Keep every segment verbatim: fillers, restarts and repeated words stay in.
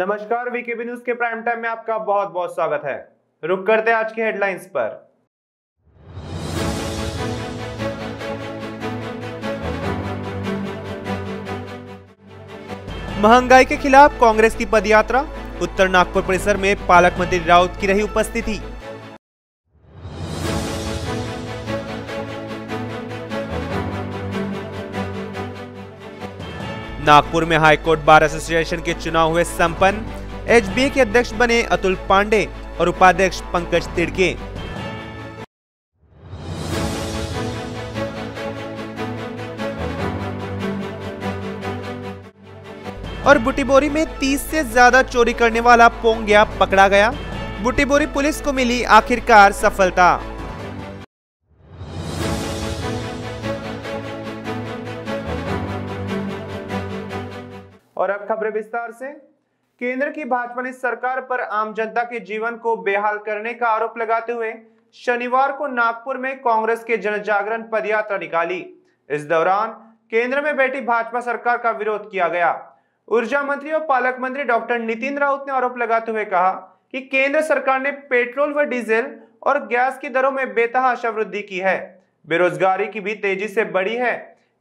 नमस्कार, VKB news के prime time में आपका बहुत बहुत स्वागत है। रुक करते हैं आज की हेडलाइंस पर। महंगाई के खिलाफ कांग्रेस की पदयात्रा, उत्तर नागपुर परिसर में पालक मंत्री राउत की रही उपस्थिति। नागपुर में हाईकोर्ट बार एसोसिएशन के चुनाव हुए संपन्न, एचबीए के अध्यक्ष बने अतुल पांडे और उपाध्यक्ष पंकज तिड़के। और बुटीबोरी में तीस से ज्यादा चोरी करने वाला पोंगिया पकड़ा गया, बुटीबोरी पुलिस को मिली आखिरकार सफलता। और अब खबरें विस्तार से। केंद्र की भाजपा ने सरकार पर आम जनता के जीवन को बेहाल करने का आरोप लगाते हुए शनिवार को नागपुर में कांग्रेस के जनजागरण पदयात्रा निकाली। इस दौरान केंद्र में बैठी भाजपा सरकार का विरोध किया गया। ऊर्जा मंत्री और पालक मंत्री डॉक्टर नितिन राउत ने आरोप लगाते हुए कहा कि केंद्र सरकार ने पेट्रोल व डीजल और गैस की दरों में बेतहाशा वृद्धि की है। बेरोजगारी की भी तेजी से बढ़ी है।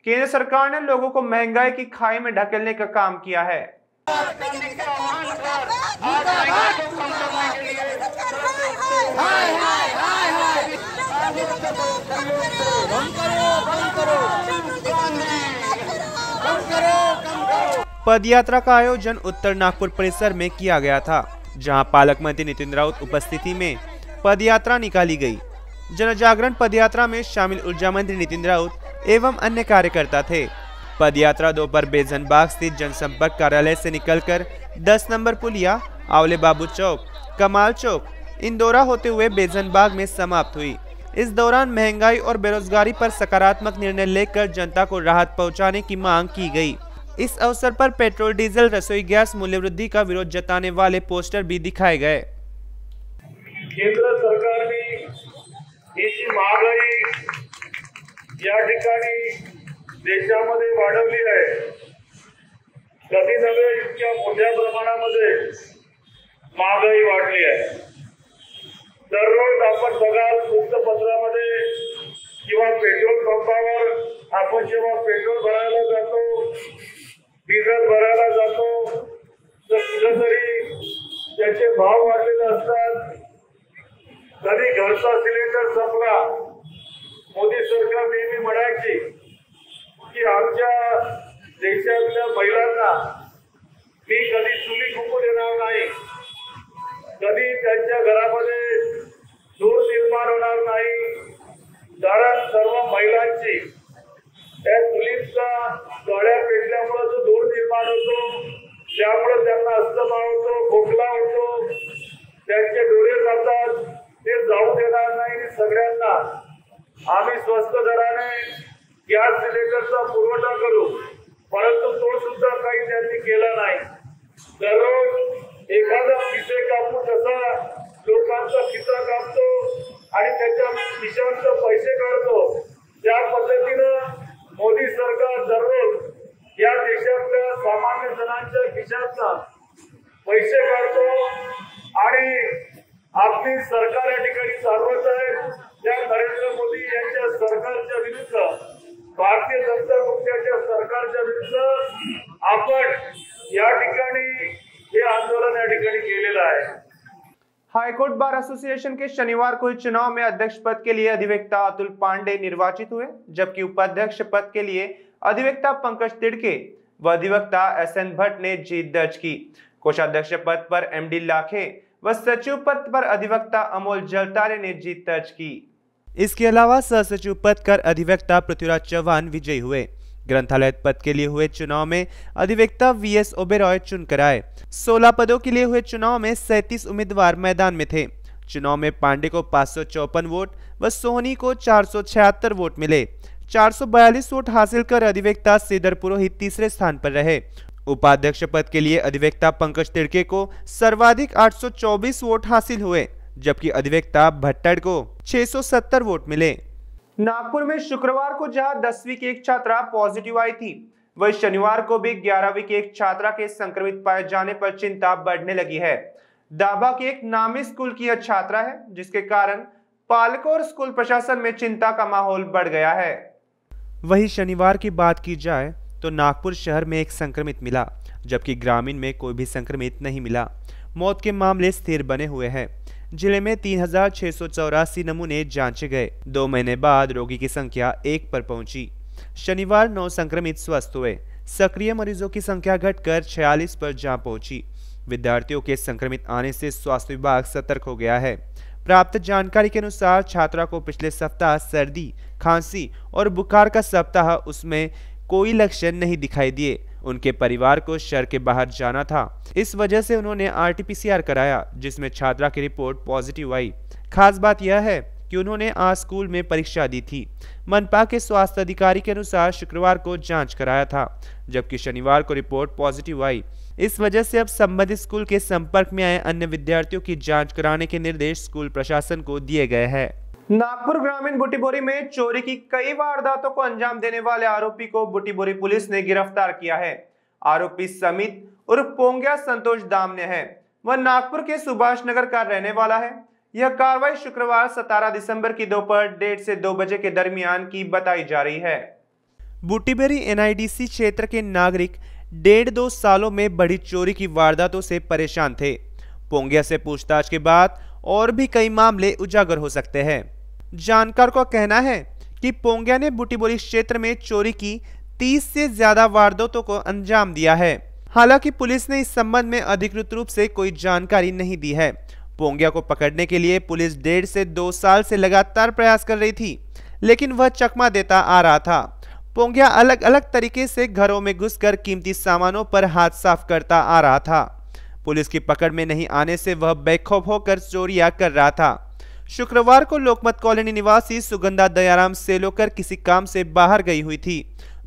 केंद्र सरकार ने लोगों को महंगाई की खाई में ढकेलने का काम किया है। पदयात्रा का आयोजन उत्तर नागपुर परिसर में किया गया था, जहां पालक मंत्री नितिन राउत उपस्थिति में पदयात्रा निकाली गई। जनजागरण पदयात्रा में शामिल ऊर्जा मंत्री नितिन राउत एवं अन्य कार्यकर्ता थे। पदयात्रा दोपहर बेजनबाग स्थित जनसंपर्क कार्यालय से निकलकर दस नंबर पुलिया, आवले बाबू चौक, कमाल चौक, इंदौरा होते हुए बेजनबाग में समाप्त हुई। इस दौरान महंगाई और बेरोजगारी पर सकारात्मक निर्णय लेकर जनता को राहत पहुंचाने की मांग की गई। इस अवसर पर पेट्रोल, डीजल, रसोई गैस मूल्य वृद्धि का विरोध जताने वाले पोस्टर भी दिखाए गए। केंद्र सरकार ने या ठिकाणी देशामध्ये वाढवली आहे। कधी नव्हे इतक्या मोठ्या प्रमाणामध्ये महागाई वाढली आहे। दररोज आपण बघाल वृत्तपत्रामध्ये किंवा पेट्रोल पंपावर आपण जेव्हा पेट्रोल भरायला जातो, डिझेल भरायला जातो, तर कुठेतरी त्याचे भाव वाढलेले असतात। कधी घरचा सिलेंडर संपला, मोदी सरकार नेहमी म्हणायची की आमच्या देशातल्या महिलांना मी कधी चुली फुकू देणार नाही, कधी त्यांच्या घरामध्ये धूर निर्माण होणार नाही, कारण सर्व महिलांची त्या चुलीचा गळ्या पेटल्यामुळे जो धूर निर्माण होतो त्यामुळे त्यांना अस्थमा होतो, खोकला होतो, त्यांचे डोळे जातात। ते जाऊ देणार नाही। सगळ्यांना आम्ही स्वस्त दराने गॅस सिलेंडरचा पुरवठा करू, परंतु तो सुद्धा काही त्यांनी केला नाही। दररोज एखादा पिसे कापून कसा लोकांचा खिसा कापतो आणि त्याच्या पिशांचे पैसे काढतो, त्या पद्धतीनं मोदी सरकार दररोज या देशातल्या सामान्य जणांच्या खिशांचा पैसे काढतो आणि आपली सरकार या ठिकाणी चालवत आहे। नरेंद्र मोदी यांच्या सरकारच्या विरुद्ध, भारतीय जनता पक्षाच्या सरकारच्या विरुद्ध आपण या ठिकाणी हे आंदोलन या ठिकाणी केलेलं आहे। हाईकोर्ट बार एसोसिएशन के शनिवार को चुनाव में अध्यक्ष पद के लिए अधिवक्ता अतुल पांडे निर्वाचित हुए, जबकि उपाध्यक्ष पद के लिए अधिवक्ता पंकज तिड़के व अधिवक्ता एस एन भट्ट ने जीत दर्ज की। कोषाध्यक्ष पद पर एम डी लाखे व सचिव पद पर अधिवक्ता अमोल जलतारे ने जीत दर्ज की। इसके अलावा सहसचिव पद पर अधिवक्ता पृथ्वीराज चौहान विजयी हुए। ग्रंथालय पद के लिए हुए चुनाव में अधिवक्ता वीएस ओबेरॉय चुनकर आए। सोलह पदों के लिए हुए चुनाव में सैंतीस उम्मीदवार मैदान में थे। चुनाव में पांडे को पाँच सौ चौपन वोट व सोहनी को चार सौ छिहत्तर वोट मिले। चार सौ बयालीस वोट हासिल कर अधिवक्ता श्रीधर पुरोहित तीसरे स्थान पर रहे। उपाध्यक्ष पद के लिए अधिवक्ता पंकज तिड़के को सर्वाधिक आठ सौ चौबीस वोट हासिल हुए, जबकि अधिवक्ता भट्टड़ को छह सौ सत्तर वोट मिले। नागपुर में शुक्रवार को जहां दसवीं की एक छात्रा पॉजिटिव आई थी, वहीं शनिवार को भी ग्यारहवीं की एक छात्रा के संक्रमित पाए जाने पर चिंता बढ़ने लगी है। दाबा के एक नामी स्कूल की यह छात्रा है, जिसके कारण पालकों और स्कूल प्रशासन में चिंता का माहौल बढ़ गया है। वहीं शनिवार की बात की जाए तो नागपुर शहर में एक संक्रमित मिला, जबकि ग्रामीण में कोई भी संक्रमित नहीं मिला। मौत के मामले स्थिर बने हुए हैं। जिले में तीन हजार छह सौ चौरासी नमूने जांचे गए। दो महीने बाद रोगी की संख्या एक पर पहुंची। शनिवार नौ संक्रमित स्वस्थ हुए। सक्रिय मरीजों की संख्या घटकर छियालीस पर जा पहुंची। विद्यार्थियों के संक्रमित आने से स्वास्थ्य विभाग सतर्क हो गया है। प्राप्त जानकारी के अनुसार छात्रा को पिछले सप्ताह सर्दी, खांसी और बुखार का सप्ताह, उसमें कोई लक्षण नहीं दिखाई दिए। उनके परिवार को शहर के बाहर जाना था, इस वजह से उन्होंने R T P C R कराया, जिसमें छात्रा की रिपोर्ट पॉजिटिव आई। खास बात यह है कि उन्होंने आज स्कूल में परीक्षा दी थी। मनपा के स्वास्थ्य अधिकारी के अनुसार शुक्रवार को जांच कराया था, जबकि शनिवार को रिपोर्ट पॉजिटिव आई। इस वजह से अब संबंधित स्कूल के संपर्क में आए अन्य विद्यार्थियों की जांच कराने के निर्देश स्कूल प्रशासन को दिए गए हैं। नागपुर ग्रामीण बुटीबोरी में चोरी की कई वारदातों को अंजाम देने वाले आरोपी को बुटीबोरी पुलिस ने गिरफ्तार किया है। आरोपी समित उर्फ पोंग्या संतोष दामने है। वह नागपुर के सुभाष नगर का रहने वाला है। यह कार्रवाई शुक्रवार सत्रह दिसंबर की दोपहर डेढ़ से दो बजे के दरमियान की बताई जा रही है। Butibori N I D C क्षेत्र के नागरिक डेढ़ दो सालों में बड़ी चोरी की वारदातों से परेशान थे। पोंग्या से पूछताछ के बाद और भी कई मामले उजागर हो सकते हैं। जानकार का कहना है कि पोंग्या ने बुटीबोरी क्षेत्र में चोरी की तीस से ज्यादा वारदातों को अंजाम दिया है। हालांकि पुलिस ने इस संबंध में अधिकृत रूप से कोई जानकारी नहीं दी है। पोंग्या को पकड़ने के लिए पुलिस डेढ़ से दो साल से लगातार प्रयास कर रही थी, लेकिन वह चकमा देता आ रहा था। पोंग्या अलग अलग तरीके से घरों में घुसकर कीमती सामानों पर हाथ साफ करता आ रहा था। पुलिस की पकड़ में नहीं आने से वह बेखौफ होकर चोरियां कर रहा था। शुक्रवार को लोकमत कॉलोनी निवासी सुगंधा दयाराम सेलोकर किसी काम से बाहर गई हुई थी।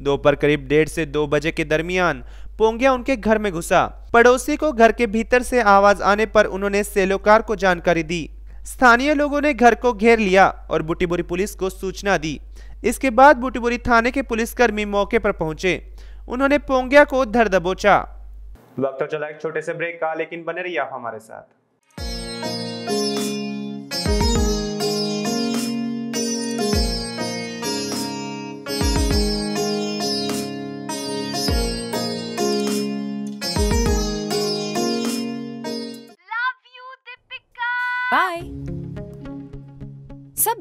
दोपहर करीब डेढ़ से दो बजे के दरमियान पोंग्या उनके घर में घुसा। पड़ोसी को घर के भीतर से आवाज आने पर उन्होंने सेलोकार को जानकारी दी। स्थानीय लोगों ने घर को घेर लिया और बुटीबोरी पुलिस को सूचना दी। इसके बाद बुटीबोरी थाने के पुलिसकर्मी मौके पर पहुंचे। उन्होंने पोंग्या को धर दबोचा। वक्त चला एक छोटे से ब्रेक का, लेकिन बने रहिए आप हमारे साथ। बाय। सब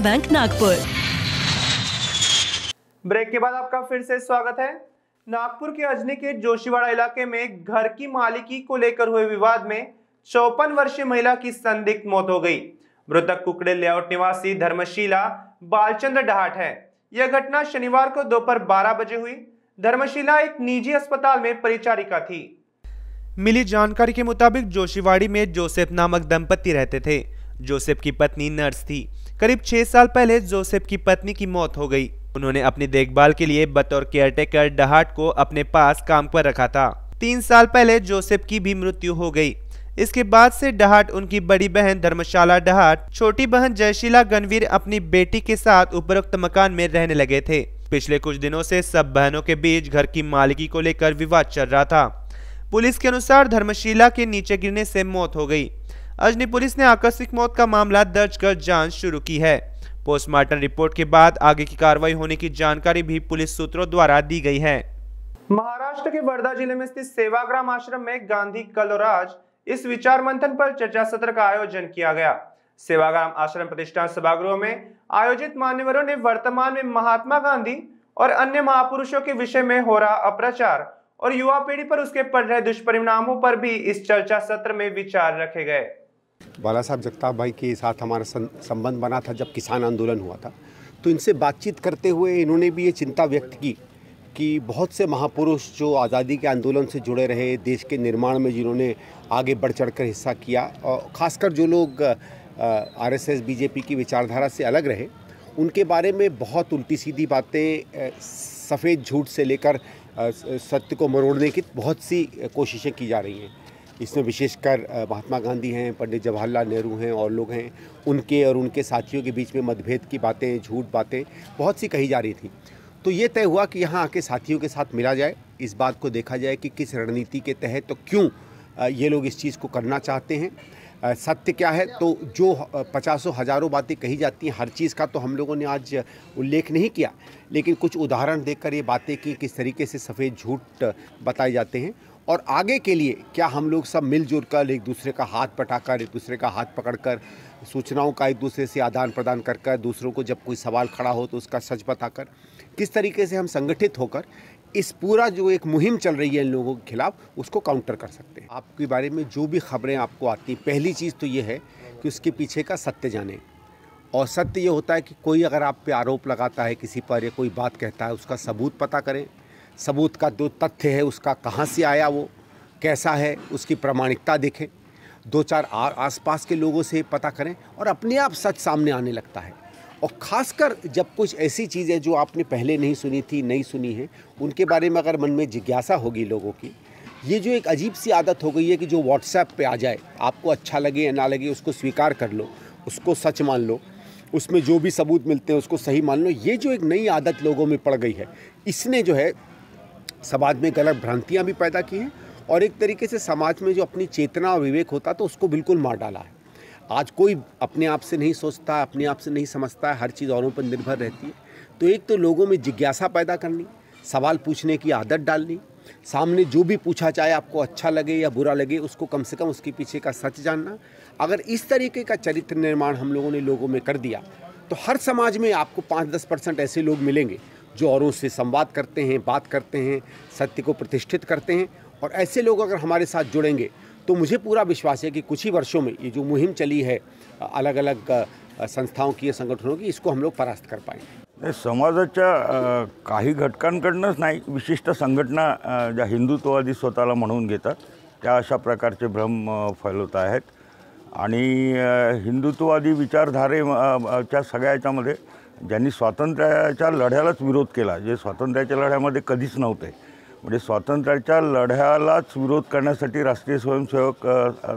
बैंक, नागपुर। ब्रेक के बाद आपका फिर से स्वागत है। नागपुर के अजनी के जोशीवाड़ा इलाके में घर की मालिकी को लेकर हुए विवाद में चौपन वर्षीय महिला की संदिग्ध मौत हो गई। मृतक कुकड़े लेआउट निवासी धर्मशिला बालचंद्र ढाट है। यह घटना शनिवार को दोपहर बारह बजे हुई। धर्मशिला एक निजी अस्पताल में परिचारिका थी। मिली जानकारी के मुताबिक जोशीवाड़ी में जोसेफ नामक दंपत्ति रहते थे। जोसेफ की पत्नी नर्स थी। करीब छह साल पहले जोसेफ की पत्नी की मौत हो गई। उन्होंने अपनी देखभाल के लिए बतौर केयरटेकर डहाट को अपने पास काम पर रखा था। तीन साल पहले जोसेफ की भी मृत्यु हो गई। इसके बाद से डहाट, उनकी बड़ी बहन धर्मशाला डहाट, छोटी बहन जयशिला गणवीर अपनी बेटी के साथ उपरोक्त मकान में रहने लगे थे। पिछले कुछ दिनों से सब बहनों के बीच घर की मालिकी को लेकर विवाद चल रहा था। पुलिस के अनुसार धर्मशिला के नीचे गिरने से मौत हो गई। अजनी पुलिस ने आकस्मिक मौत का मामला दर्ज कर जांच शुरू की है। पोस्टमार्टम रिपोर्ट के बाद आगे की कार्रवाई होने की जानकारी भी पुलिस सूत्रों द्वारा दी गई है। महाराष्ट्र के वर्धा जिले में स्थित सेवाग्राम आश्रम में गांधी कल और आज इस विचार मंथन पर चर्चा सत्र का आयोजन किया गया। सेवाग्राम आश्रम प्रतिष्ठान सभागृह में आयोजित मान्यवरों ने वर्तमान में महात्मा गांधी और अन्य महापुरुषों के विषय में हो रहा अपप्रचार और युवा पीढ़ी पर उसके पड़ रहे दुष्परिणामों पर भी इस चर्चा सत्र में विचार रखे गए। बाला साहब जगताप भाई के साथ हमारा संबंध बना था जब किसान आंदोलन हुआ था, तो इनसे बातचीत करते हुए इन्होंने भी ये चिंता व्यक्त की कि बहुत से महापुरुष जो आज़ादी के आंदोलन से जुड़े रहे, देश के निर्माण में जिन्होंने आगे बढ़ चढ़ कर हिस्सा किया और ख़ासकर जो लोग आरएसएस बीजेपी की विचारधारा से अलग रहे, उनके बारे में बहुत उल्टी सीधी बातें, सफ़ेद झूठ से लेकर सत्य को मरोड़ने की बहुत सी कोशिशें की जा रही हैं। इसमें विशेषकर महात्मा गांधी हैं, पंडित जवाहरलाल नेहरू हैं और लोग हैं, उनके और उनके साथियों के बीच में मतभेद की बातें, झूठ बातें बहुत सी कही जा रही थी। तो ये तय हुआ कि यहाँ आके साथियों के साथ मिला जाए, इस बात को देखा जाए कि किस रणनीति के तहत तो क्यों ये लोग इस चीज़ को करना चाहते हैं, सत्य क्या है। तो जो पचासों हज़ारों बातें कही जाती हैं, हर चीज़ का तो हम लोगों ने आज उल्लेख नहीं किया, लेकिन कुछ उदाहरण देकर ये बातें कि किस तरीके से सफ़ेद झूठ बताए जाते हैं और आगे के लिए क्या हम लोग सब मिलजुल कर एक दूसरे का हाथ पटाकर, एक दूसरे का हाथ पकड़कर, सूचनाओं का एक दूसरे से आदान प्रदान कर कर दूसरों को जब कोई सवाल खड़ा हो तो उसका सच बताकर किस तरीके से हम संगठित होकर इस पूरा जो एक मुहिम चल रही है इन लोगों के खिलाफ, उसको काउंटर कर सकते हैं। आपके बारे में जो भी खबरें आपको आती हैं, पहली चीज़ तो ये है कि उसके पीछे का सत्य जाने। और सत्य ये होता है कि कोई अगर आप पे आरोप लगाता है किसी पर या कोई बात कहता है, उसका सबूत पता करें, सबूत का जो तथ्य है उसका कहाँ से आया, वो कैसा है, उसकी प्रामाणिकता देखें, दो चार आसपास के लोगों से पता करें और अपने आप सच सामने आने लगता है। और ख़ासकर जब कुछ ऐसी चीज़ें जो आपने पहले नहीं सुनी थी, नहीं सुनी है, उनके बारे में अगर मन में जिज्ञासा होगी लोगों की, ये जो एक अजीब सी आदत हो गई है कि जो व्हाट्सएप पे आ जाए, आपको अच्छा लगे या ना लगे उसको स्वीकार कर लो, उसको सच मान लो, उसमें जो भी सबूत मिलते हैं उसको सही मान लो, ये जो एक नई आदत लोगों में पड़ गई है, इसने जो है समाज में गलत भ्रांतियाँ भी पैदा की हैं और एक तरीके से समाज में जो अपनी चेतना और विवेक होता तो उसको बिल्कुल मार डाला है। आज कोई अपने आप से नहीं सोचता, अपने आप से नहीं समझता है, हर चीज़ औरों पर निर्भर रहती है। तो एक तो लोगों में जिज्ञासा पैदा करनी, सवाल पूछने की आदत डालनी, सामने जो भी पूछा चाहे आपको अच्छा लगे या बुरा लगे उसको कम से कम उसके पीछे का सच जानना। अगर इस तरीके का चरित्र निर्माण हम लोगों ने लोगों में कर दिया तो हर समाज में आपको पाँच दस परसेंट ऐसे लोग मिलेंगे जो औरों से संवाद करते हैं, बात करते हैं, सत्य को प्रतिष्ठित करते हैं। और ऐसे लोग अगर हमारे साथ जुड़ेंगे तो मुझे पूरा विश्वास है कि कुछ ही वर्षों में ये जो मुहिम चली है अलग अलग संस्थाओं की, संगठनों की, इसको हम लोग परास्त कर पाएंगे। समाजाच्या काही घटकांकडूनच नाही, विशिष्ट संघटना ज्या हिंदुत्ववादी स्वतःला म्हणून घेतात त्या अशा प्रकारचे भ्रम फैलवत आहेत आणि हिंदुत्ववादी विचारधारेच्या सगळ्याच्यामध्ये ज्यांनी स्वातंत्र्याच्या लढ्यालाच विरोध केला, जे स्वातंत्र्याच्या लढ्यामध्ये कधीच नव्हते, म्हणजे स्वातंत्र्याच्या लढ्यालाच विरोध करण्यासाठी राष्ट्रीय स्वयंसेवक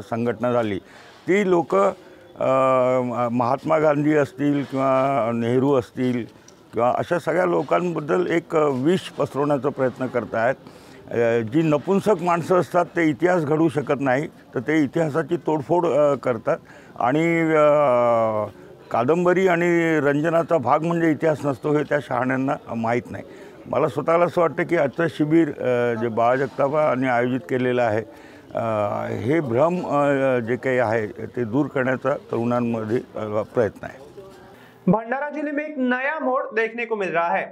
संघटना झाली, ती लोक महात्मा गांधी असतील किंवा नेहरू असतील किंवा अशा सगळ्या लोकांबद्दल एक विष पसरवण्याचा प्रयत्न करत आहेत। जी नपुंसक माणसं असतात ते इतिहास घडवू शकत नाही, तर ते इतिहासाची तोडफोड करतात आणि कादंबरी आणि रंजनाचा भाग म्हणजे इतिहास नसतो हे त्या शहाण्यांना माहीत नाही। मला स्वतःला असं वाटतं की आजचं शिबिर जे बाळा जगतापांनी आयोजित केलेलं आहे हे भ्रम जे काही आहे ते दूर करण्याचा तरुणांमध्ये प्रयत्न आहे। भंडारा जिले में एक नया मोड़ देखने को मिल रहा है,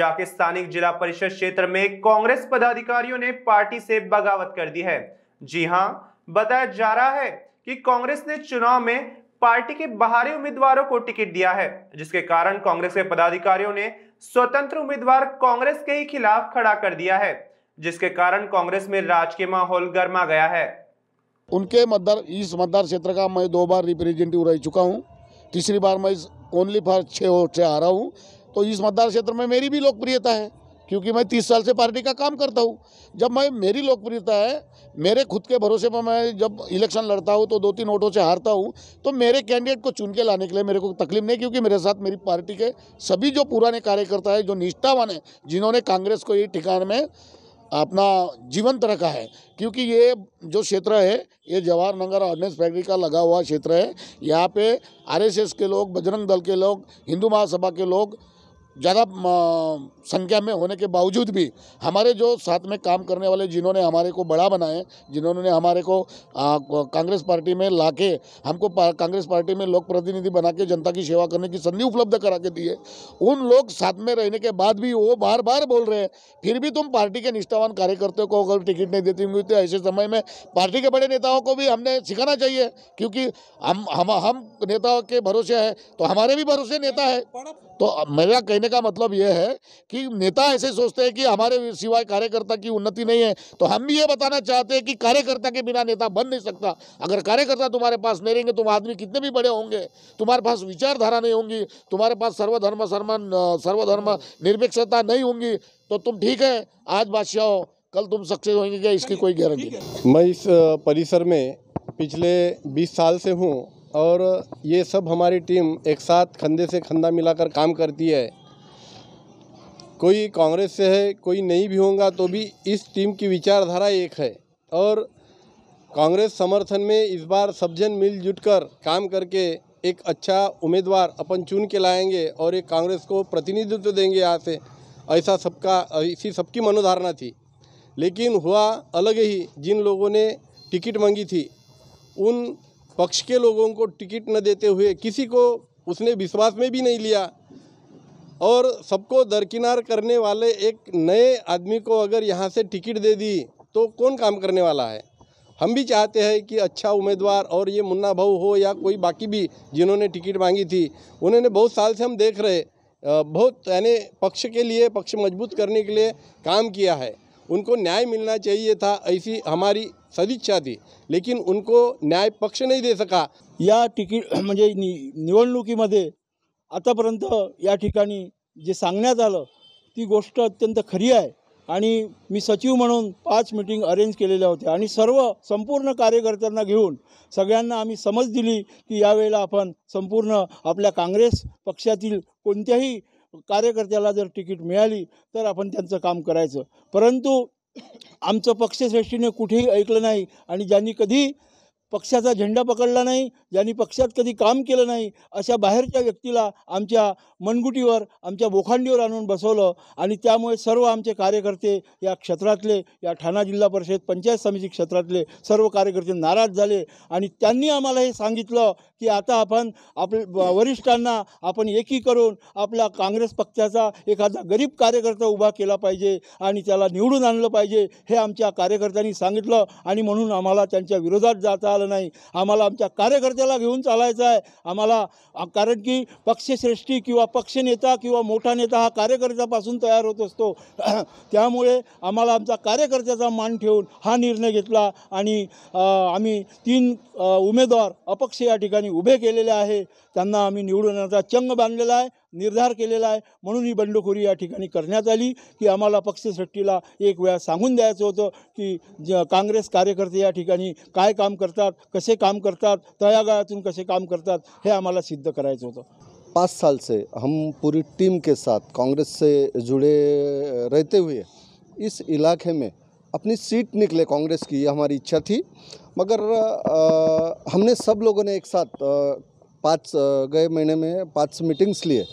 जाके स्थानिक जिला परिषद क्षेत्र में कांग्रेस पदाधिकारियों ने पार्टी से बगावत कर दी है। जी हाँ, बताया जा रहा है कि कांग्रेस ने चुनाव में पार्टी के बाहरी उम्मीदवारों को टिकट दिया है, जिसके कारण कांग्रेस के पदाधिकारियों ने स्वतंत्र उम्मीदवार कांग्रेस के ही खिलाफ खड़ा कर दिया है, जिसके कारण कांग्रेस में राजकीय माहौल गर्मा गया है। उनके मतदार इस मतदार क्षेत्र का मैं दो बार रिप्रेजेंटेटिव रह चुका हूं, तीसरी बार मैं ओनली फॉर छः वोट से आ रहा हूं, तो इस मतदार क्षेत्र में मेरी भी लोकप्रियता है क्योंकि मैं तीस साल से पार्टी का काम करता हूँ। जब मैं मेरी लोकप्रियता है, मेरे खुद के भरोसे पर मैं जब इलेक्शन लड़ता हूँ तो दो तीन वोटों से हारता हूँ, तो मेरे कैंडिडेट को चुन के लाने के लिए मेरे को तकलीफ नहीं, क्योंकि मेरे साथ मेरी पार्टी के सभी जो पुराने कार्यकर्ता है, जो निष्ठावान है, जिन्होंने कांग्रेस को ये ठिकाने में अपना जीवंत रखा है, क्योंकि ये जो क्षेत्र है ये जवाहर नगर ऑर्डिनेंस फैक्ट्री का लगा हुआ क्षेत्र है। यहाँ पे आरएसएस के लोग, बजरंग दल के लोग, हिंदू महासभा के लोग ज़्यादा संख्या में होने के बावजूद भी हमारे जो साथ में काम करने वाले, जिन्होंने हमारे को बड़ा बनाए, जिन्होंने हमारे को कांग्रेस पार्टी में लाके हमको कांग्रेस पार्टी में लोक प्रतिनिधि बना के जनता की सेवा करने की संधि उपलब्ध करा के दी है, उन लोग साथ में रहने के बाद भी वो बार बार बोल रहे हैं फिर भी तुम पार्टी के निष्ठावान कार्यकर्ताओं को अगर टिकट नहीं देती होंगी तो ऐसे समय में पार्टी के बड़े नेताओं को भी हमने सिखाना चाहिए, क्योंकि हम हम हम नेताओं के भरोसे है तो हमारे भी भरोसे नेता है। तो मेरा कहने का मतलब यह है कि नेता ऐसे सोचते हैं कि हमारे सिवाय कार्यकर्ता की उन्नति नहीं है, तो हम भी ये बताना चाहते हैं कि कार्यकर्ता के बिना नेता बन नहीं सकता। अगर कार्यकर्ता तुम्हारे पास नहीं रहेंगे, तुम आदमी कितने भी बड़े होंगे, तुम्हारे पास विचारधारा नहीं होंगी, तुम्हारे पास सर्वधर्म सर्मन सर्वधर्म निरपेक्षता नहीं होंगी, तो तुम ठीक है आज बादशाह हो, कल तुम सक्सेस होंगे क्या, इसकी कोई गारंटी नहीं। मैं इस परिसर में पिछले बीस साल से हूँ और ये सब हमारी टीम एक साथ कंधे से कंधा मिलाकर काम करती है। कोई कांग्रेस से है, कोई नहीं भी होगा तो भी इस टीम की विचारधारा एक है और कांग्रेस समर्थन में इस बार सब जन मिलजुट कर काम करके एक अच्छा उम्मीदवार अपन चुन के लाएंगे और एक कांग्रेस को प्रतिनिधित्व देंगे यहाँ से, ऐसा सबका इसी सबकी मनोधारणा थी। लेकिन हुआ अलग ही, जिन लोगों ने टिकट मांगी थी उन पक्ष के लोगों को टिकट न देते हुए किसी को उसने विश्वास में भी नहीं लिया और सबको दरकिनार करने वाले एक नए आदमी को अगर यहाँ से टिकट दे दी तो कौन काम करने वाला है। हम भी चाहते हैं कि अच्छा उम्मीदवार, और ये मुन्ना भाऊ हो या कोई बाकी भी जिन्होंने टिकट मांगी थी, उन्होंने बहुत साल से हम देख रहे बहुत यानी पक्ष के लिए, पक्ष मजबूत करने के लिए काम किया है, उनको न्याय मिलना चाहिए था, ऐसी हमारी सदिच्छा थी, लेकिन उनको न्याय पक्ष नहीं दे सका। या टिकीट म्हणजे निवडणुकीमध्ये आतापर्यंत या ठिकाणी जे सांगण्यात आलं ती गोष्ट अत्यंत खरी आहे आणि मी सचिव म्हणून पाच मीटिंग अरेंज केलेल्या होत्या आणि सर्व संपूर्ण कार्यकर्त्यांना घेऊन सगळ्यांना आम्ही समज दिली की यावेळेला आपण संपूर्ण आपल्या काँग्रेस पक्षातील कोणत्याही कार्यकर्त्याला जर तिकीट मिळाली तर आपण त्यांचं काम करायचं। परंतु आमचं पक्षश्रेष्ठीने कुठेही ऐकलं नाही आणि ज्यांनी कधी पक्षाचा झेंडा पकडला नाही, ज्यांनी पक्षात कधी काम केलं नाही, अशा बाहेरच्या व्यक्तीला आमच्या मनगुटीवर, आमच्या बोखांडीवर आणून बसवलं आणि त्यामुळे सर्व आमचे कार्यकर्ते या क्षेत्रातले, या ठाणा जिल्हा परिषद पंचायत समिती क्षेत्रातले सर्व कार्यकर्ते नाराज झाले आणि त्यांनी आम्हाला हे सांगितलं की आता आपण आपल्या वरिष्ठांना आपण एकी करून आपला काँग्रेस पक्षाचा एखादा गरीब कार्यकर्ता उभा केला पाहिजे आणि त्याला निवडून आणलं पाहिजे, हे आमच्या कार्यकर्त्यांनी सांगितलं आणि म्हणून आम्हाला त्यांच्या विरोधात जाता आलं नाही। आम्हाला आमच्या कार्यकर्त्याला घेऊन चालायचं आहे आम्हाला, कारण की पक्षश्रेष्ठी किंवा पक्षनेता किंवा मोठा नेता हा कार्यकर्त्यापासून तयार होत असतो, त्यामुळे आम्हाला आमचा कार्यकर्त्याचा मान ठेवून हा निर्णय घेतला आणि आम्ही तीन उमेदवार अपक्ष या ठिकाणी उभे केलेले आहे, त्यांना आम्ही निवडून आणण्याचा चंग बांधलेला आहे, निर्धार केलेला आहे। म्हणून ही बंडखोरी या ठिकाणी करण्यात आली की आम्हाला पक्षश्रेष्ठीला एक वेळा सांगून द्यायचं होतं की काँग्रेस कार्यकर्ते या ठिकाणी काय काम करतात, कसे काम करतात, तळागाळातून कसे काम करतात, हे आम्हाला सिद्ध करायचं होतं। पाँच साल से हम पूरी टीम के साथ कांग्रेस से जुड़े रहते हुए इस इलाके में अपनी सीट निकले कांग्रेस की, हमारी इच्छा थी, मगर आ, हमने सब लोगों ने एक साथ आ, पाँच गए महीने में पाँच मीटिंग्स लिए,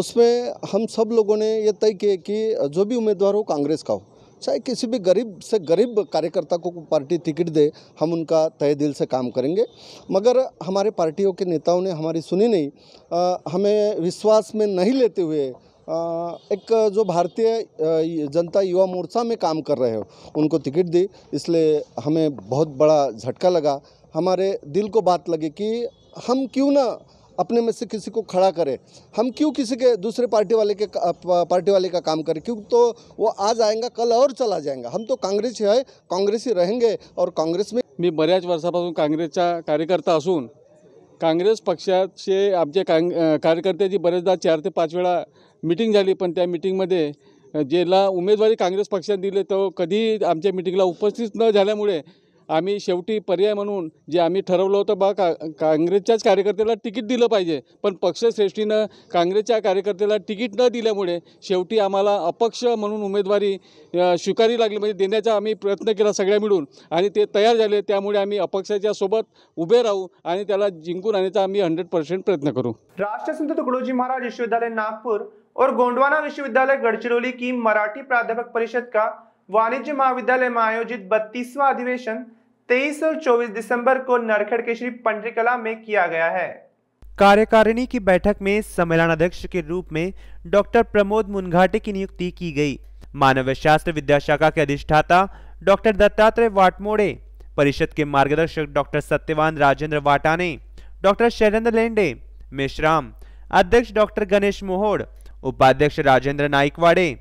उसमें हम सब लोगों ने ये तय किया कि जो भी उम्मीदवार हो कांग्रेस का हो, चाहे किसी भी गरीब से गरीब कार्यकर्ता को पार्टी टिकट दे, हम उनका तहे दिल से काम करेंगे। मगर हमारे पार्टियों के नेताओं ने हमारी सुनी नहीं, आ, हमें विश्वास में नहीं लेते हुए एक जो भारतीय जनता युवा मोर्चा में काम कर रहे हो उनको टिकट दी, इसलिए हमें बहुत बड़ा झटका लगा। हमारे दिल को बात लगी कि हम क्यों ना अपने में से किसी को खड़ा करें, हम क्यों किसी के दूसरे पार्टी वाले के पार्टी वाले का काम करें, क्यों तो वो आज आएगा कल और चला जाएगा, हम तो काँग्रेस ही है, काँग्रेस ही रहेंगे। और काँग्रेस में मी बऱ्याच वर्षापासून काँग्रेसचा कार्यकर्ता असून काँग्रेस पक्षाचे आमचे कार्यकर्त्याची बरेचदा चार ते पाच वेळा मीटिंग झाली, पण त्या मीटिंगमध्ये ज्याला उमेदवारी काँग्रेस पक्षाने दिले तो कधी आमच्या मीटिंगला उपस्थित न झाल्यामुळे आम्ही शेवटी पर्याय म्हणून जे आम्ही ठरवलं होतं बा का काँग्रेसच्याच कार्यकर्त्याला तिकीट दिलं पाहिजे, पण पक्षश्रेष्ठीनं काँग्रेसच्या कार्यकर्त्याला तिकीट न दिल्यामुळे शेवटी आम्हाला अपक्ष म्हणून उमेदवारी स्वीकारी लागली, म्हणजे देण्याचा आम्ही प्रयत्न केला सगळ्या मिळून आणि ते तयार झाले. त्यामुळे आम्ही अपक्षाच्या सोबत उभे राहू आणि त्याला जिंकून आणण्याचा आम्ही हंड्रेड पर्सेंट प्रयत्न करू. राष्ट्रसंत तुकडोजी महाराज विश्वविद्यालय नागपुर और गोंडवाना विश्वविद्यालय गढ़चिरौली की मराठी प्राध्यापक परिषद का वाणिज्य महाविद्यालय में आयोजित बत्तीसवां अधिवेशन तेईस और चौबीस दिसंबर को नरखेड़ के श्री पंडरीकला में किया गया है. कार्यकारिणी की बैठक में सम्मेलनाध्यक्ष के रूप में डॉक्टर प्रमोद मुंघाटे की नियुक्ति की गई. मानव शास्त्र विद्याशाखा के अधिष्ठाता डॉक्टर दत्तात्रेय वाटमोड़े, परिषद के मार्गदर्शक डॉक्टर सत्यवान राजेंद्र वाटाने, डॉक्टर शैलेन्द्र लेंडे मेश्राम, अध्यक्ष डॉक्टर गणेश मोहड़, उपाध्यक्ष राजेंद्र नाइकवाड़े,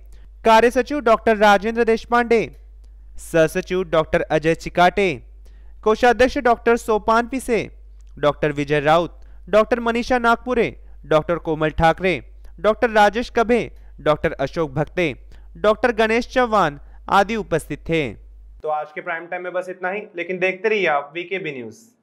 कार्य सचिव डॉक्टर राजेंद्र देशपांडे, सहसचिव डॉक्टर अजय चिकाटे, कोषाध्यक्ष doctor Sopan Pise, doctor Vijay Raut, doctor Manisha Nagpure, doctor Komal Thackeray, doctor Rajesh Kabhe, doctor Ashok Bhakte, doctor Ganesh Chauhan आदि उपस्थित थे. तो आज के प्राइम टाइम में बस इतना ही, लेकिन देखते रहिए आप वीके बी न्यूज.